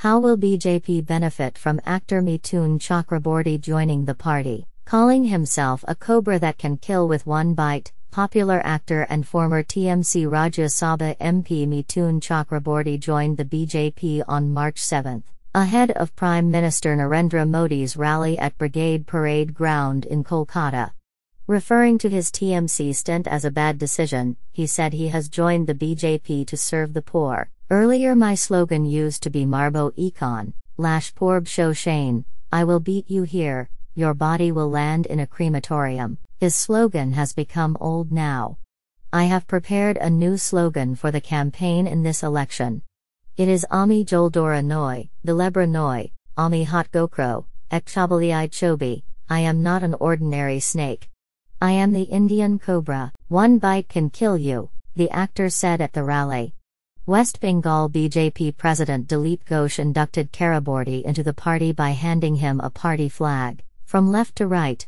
How will BJP benefit from actor Mithun Chakraborty joining the party? Calling himself a cobra that can kill with one bite, popular actor and former TMC Rajya Sabha MP Mithun Chakraborty joined the BJP on March 7, ahead of Prime Minister Narendra Modi's rally at Brigade Parade Ground in Kolkata. Referring to his TMC stint as a bad decision, he said he has joined the BJP to serve the poor. Earlier my slogan used to be Marbo Econ, Lash Porb Show Shane, I will beat you here, your body will land in a crematorium. His slogan has become old now. I have prepared a new slogan for the campaign in this election. It is Ami Joldora Noi, Vilebra Noi, Ami Hot Gokro, Ekchabali Chobi, I am not an ordinary snake. I am the Indian cobra. One bite can kill you, the actor said at the rally. West Bengal BJP President Dilip Ghosh inducted Chakraborty into the party by handing him a party flag, from left to right.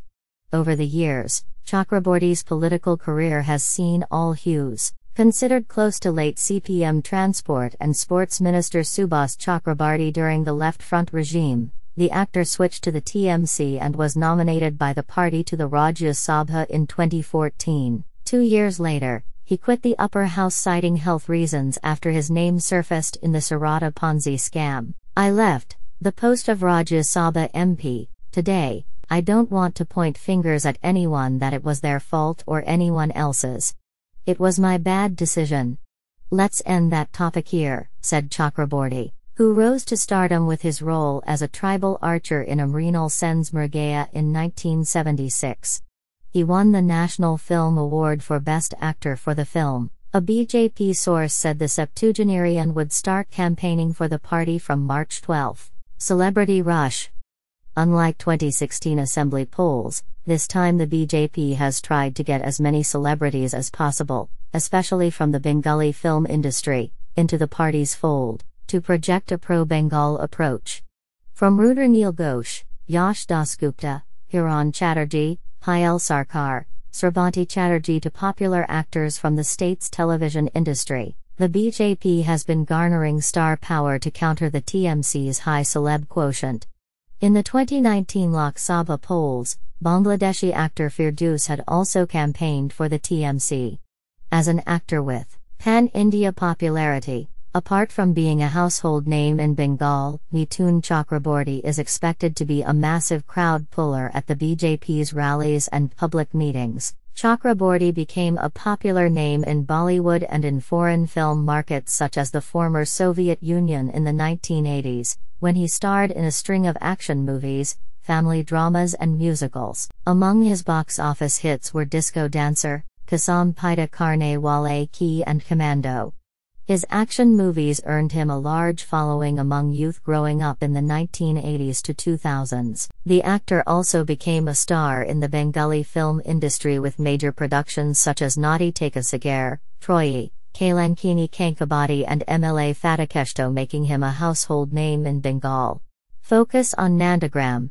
Over the years, Chakraborty's political career has seen all hues. Considered close to late CPM Transport and Sports Minister Subhas Chakraborty during the Left Front regime, the actor switched to the TMC and was nominated by the party to the Rajya Sabha in 2014. 2 years later, he quit the upper house citing health reasons after his name surfaced in the Sarada Ponzi scam. I left the post of Rajya Sabha MP. Today, I don't want to point fingers at anyone that it was their fault or anyone else's. It was my bad decision. Let's end that topic here, said Chakraborty, who rose to stardom with his role as a tribal archer in Amrinal Sen's Mrigaya in 1976. He won the National Film Award for Best Actor for the film. A BJP source said the septuagenarian would start campaigning for the party from March 12. Celebrity rush. Unlike 2016 assembly polls, this time the BJP has tried to get as many celebrities as possible, especially from the Bengali film industry, into the party's fold, to project a pro-Bengal approach. From Rudranil Ghosh, Yash Dasgupta, Hiran Chatterjee, Payal Sarkar, Srabanti Chatterjee to popular actors from the state's television industry, the BJP has been garnering star power to counter the TMC's high celeb quotient. In the 2019 Lok Sabha polls, Bangladeshi actor Firdus had also campaigned for the TMC. As an actor with pan-India popularity, apart from being a household name in Bengal, Mithun Chakraborty is expected to be a massive crowd puller at the BJP's rallies and public meetings. Chakraborty became a popular name in Bollywood and in foreign film markets such as the former Soviet Union in the 1980s, when he starred in a string of action movies, family dramas and musicals. Among his box office hits were Disco Dancer, Kasam Paida Karne Wale Ki and Commando. His action movies earned him a large following among youth growing up in the 1980s to 2000s. The actor also became a star in the Bengali film industry with major productions such as Nadi Takasagare, Troyee, Kalankini Kankabadi and MLA Fatakeshto, making him a household name in Bengal. Focus on Nandigram.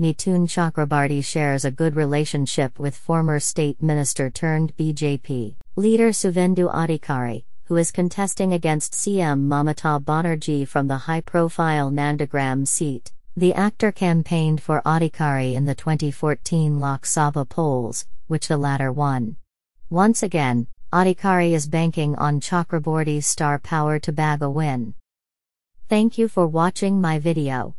Mithun Chakraborty shares a good relationship with former state minister turned BJP leader Suvendu Adhikari, who is contesting against CM Mamata Banerjee from the high-profile Nandigram seat. The actor campaigned for Adhikari in the 2014 Lok Sabha polls, which the latter won. Once again, Adhikari is banking on Chakraborty's star power to bag a win. Thank you for watching my video.